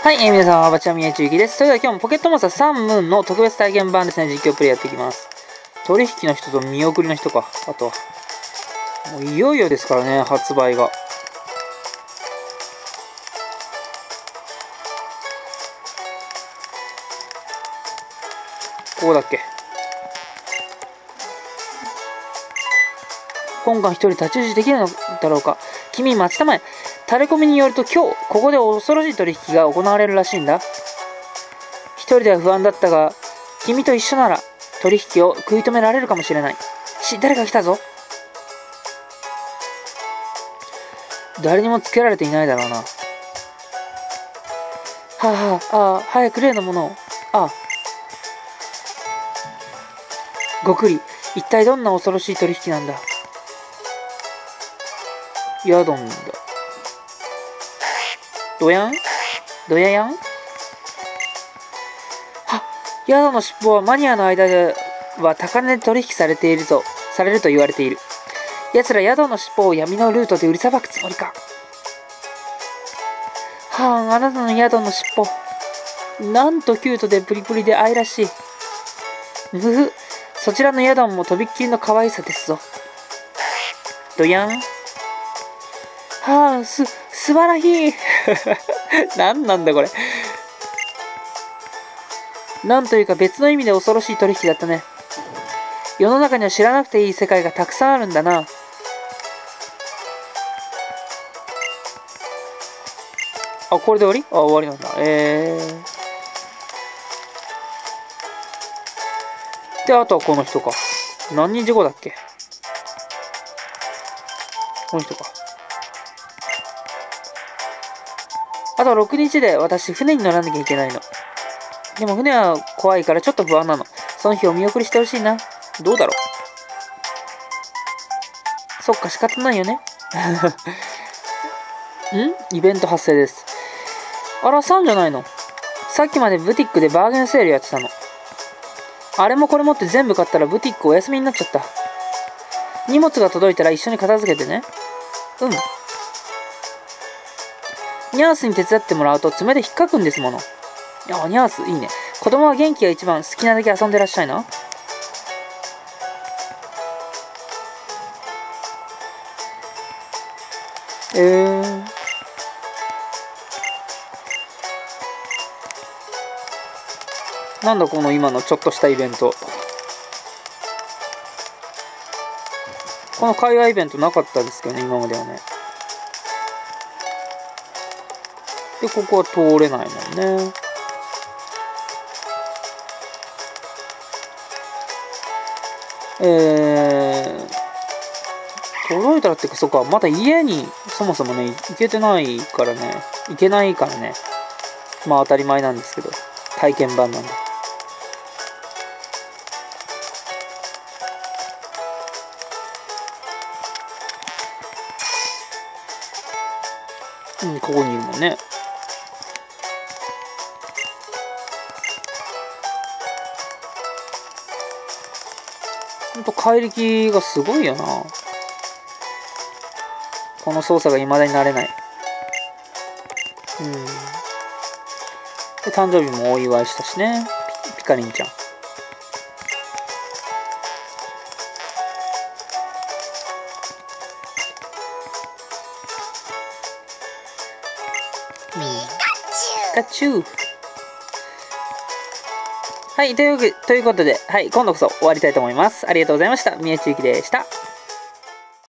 はい、皆さんはバチャミヤチユキです。それでは今日もポケットモンスターサンムーンの特別体験版ですね、実況プレイやっていきます。取引の人と見送りの人か。あと、もういよいよですからね、発売が。ここだっけ。今回一人立ち打ちできるのだろうか。君、待ちたまえ。タレコミによると今日ここで恐ろしい取引が行われるらしいんだ。一人では不安だったが君と一緒なら取引を食い止められるかもしれない。誰か来たぞ。誰にもつけられていないだろうな。はあはあ、ああ、早く例のものを。ああ、ごくり。一体どんな恐ろしい取引なんだ。ヤドンだ。どやんどややん。はっ、ヤドの尻尾はマニアの間では高値で取引されると言われている。奴らヤドの尻尾を闇のルートで売りさばくつもりか。はあ、あなたのヤドの尻尾。なんとキュートでプリプリで愛らしい。むふ、そちらのヤドもとびっきりの可愛さですぞ。どやん。はあ、素晴らしい。何なんだこれ。なんというか別の意味で恐ろしい取引だったね。世の中には知らなくていい世界がたくさんあるんだな。あ、これで終わり？あ、終わりなんだ。で、あとはこの人か。何日後だっけ？この人か。あと6日で私、船に乗らなきゃいけないの。でも船は怖いからちょっと不安なの。その日お見送りしてほしいな。どうだろう。そっか、仕方ないよね。ん？イベント発生です。あら、3じゃないの。さっきまでブティックでバーゲンセールやってたの。あれもこれもって全部買ったらブティックお休みになっちゃった。荷物が届いたら一緒に片付けてね。うん。ニャースに手伝ってもらうと爪で引っかくんですもの。いや、ニャースいいね。子供は元気が一番。好きなだけ遊んでらっしゃいな。なんだこの今のちょっとしたイベント。この会話イベントなかったですけどね、今まではね。で、ここは通れないもんね。届いたらっていうか、そっか、まだ家にそもそもね、行けないからね。まあ当たり前なんですけど、体験版なんで。うん、ここにいるもんね。ほんと怪力がすごいよな。この操作がいまだに慣れない。うん。で、誕生日もお祝いしたしね。ピカリンちゃん。ピカチュウ。はい、ということで、はい、今度こそ終わりたいと思います。ありがとうございました。宮地ゆきでした。